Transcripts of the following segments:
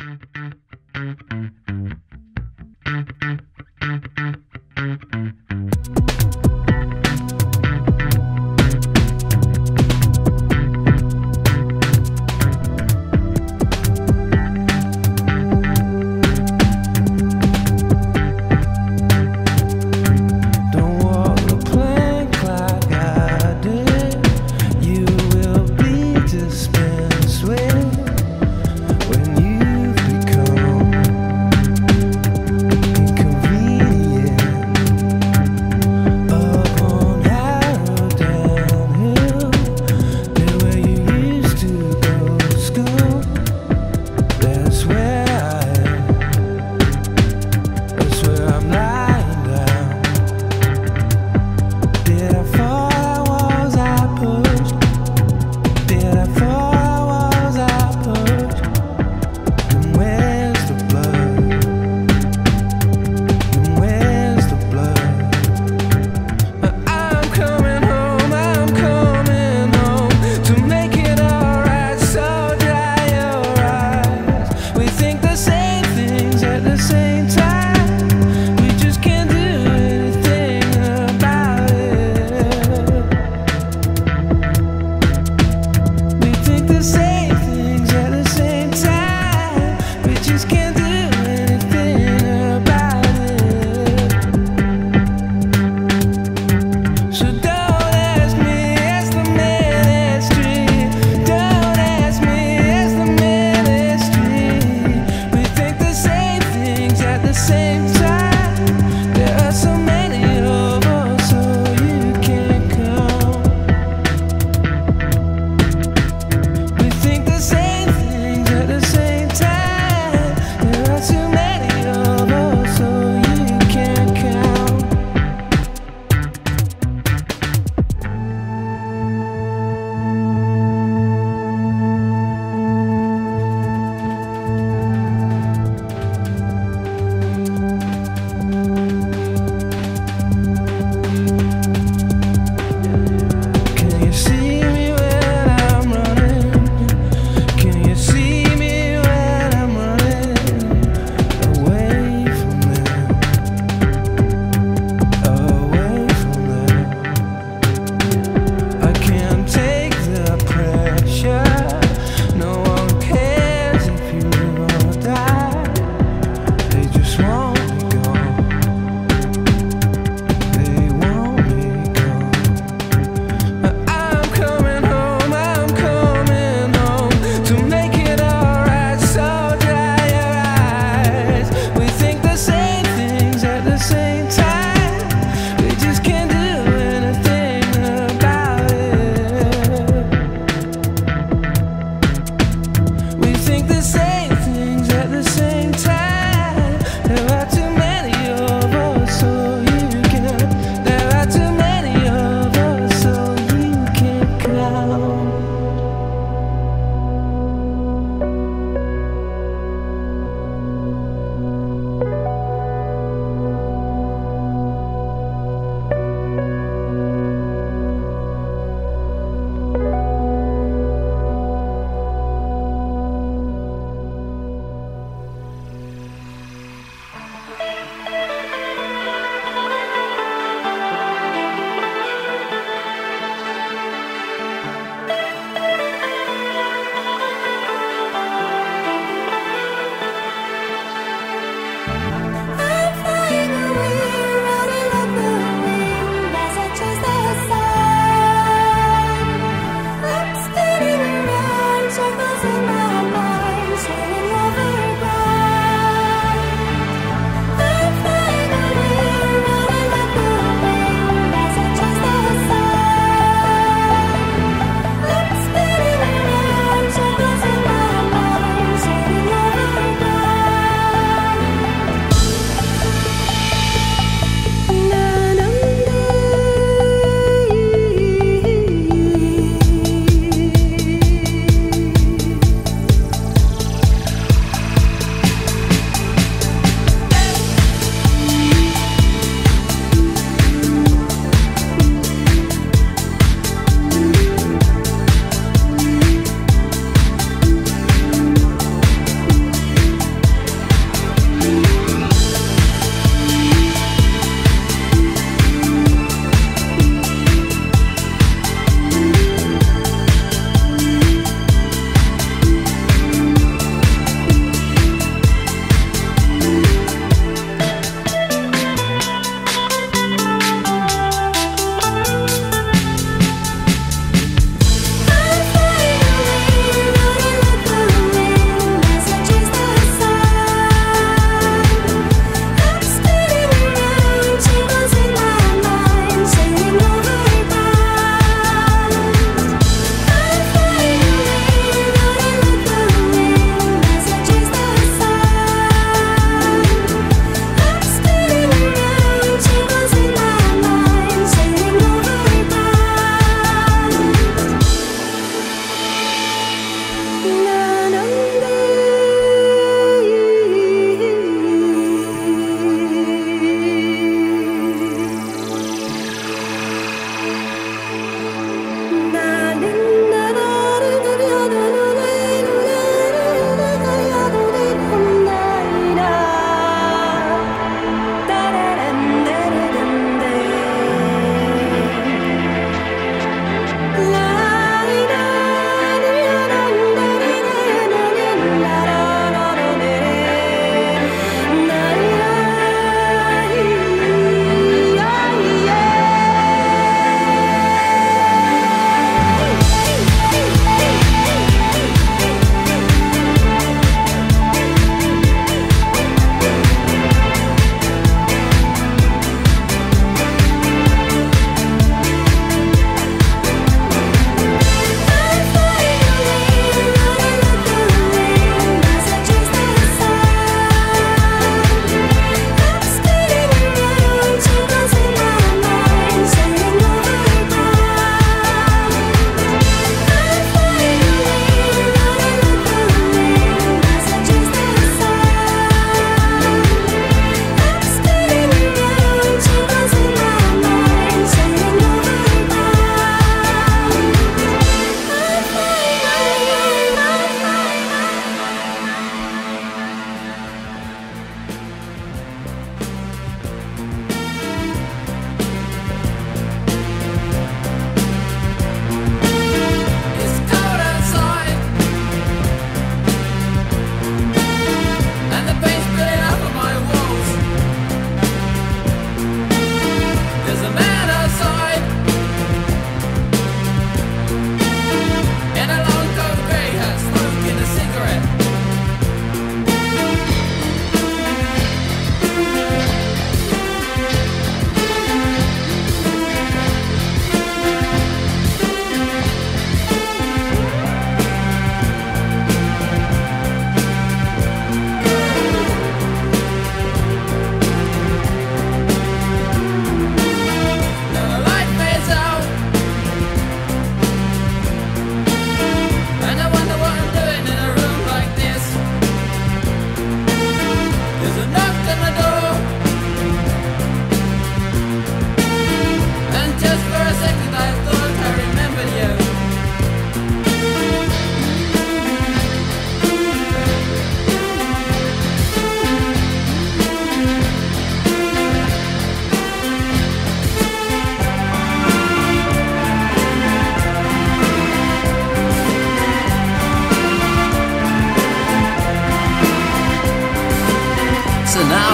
When you become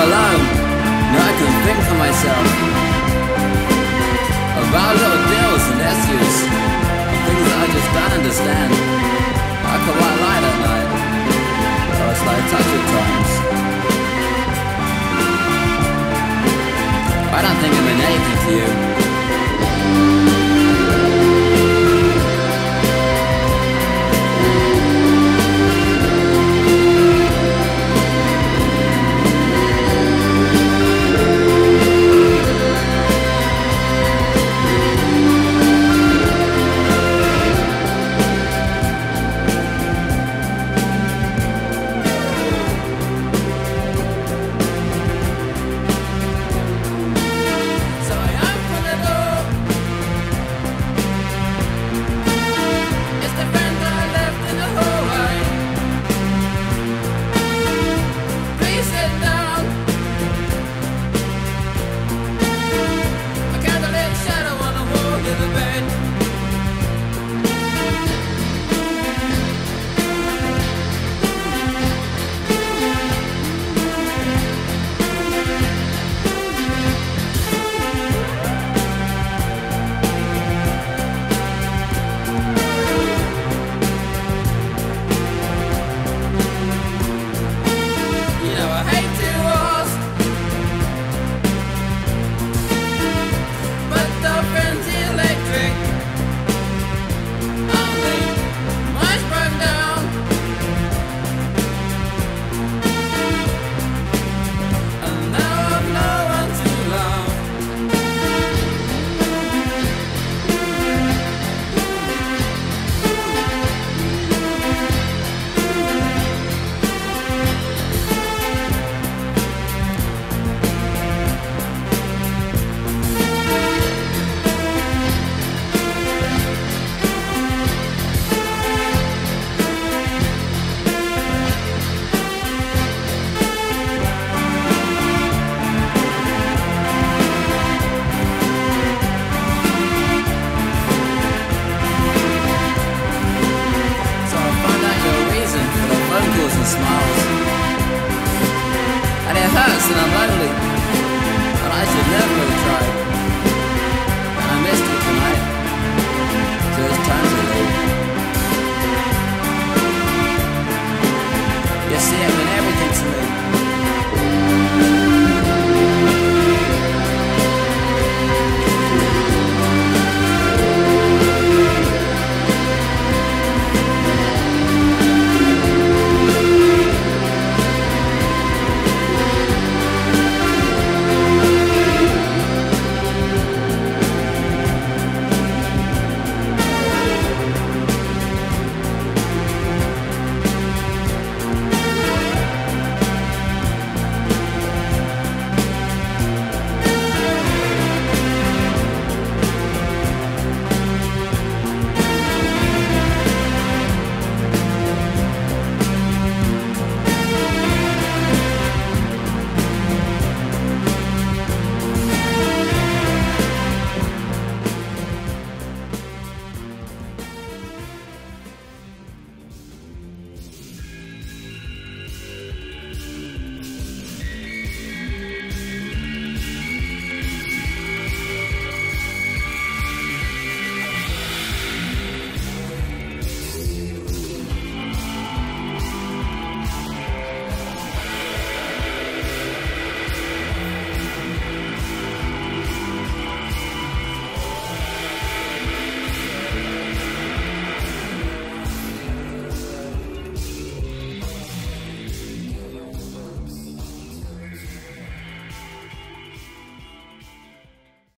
I'm alone. Now I can think for myself about little deals and issues, things that I just don't understand. I could white light at night, so it's like a touch at times. I don't think I've been anything to you. Smiles. And it hurts and I'm lonely, and I should never have tried. And I missed you tonight, so it's time to leave. You see,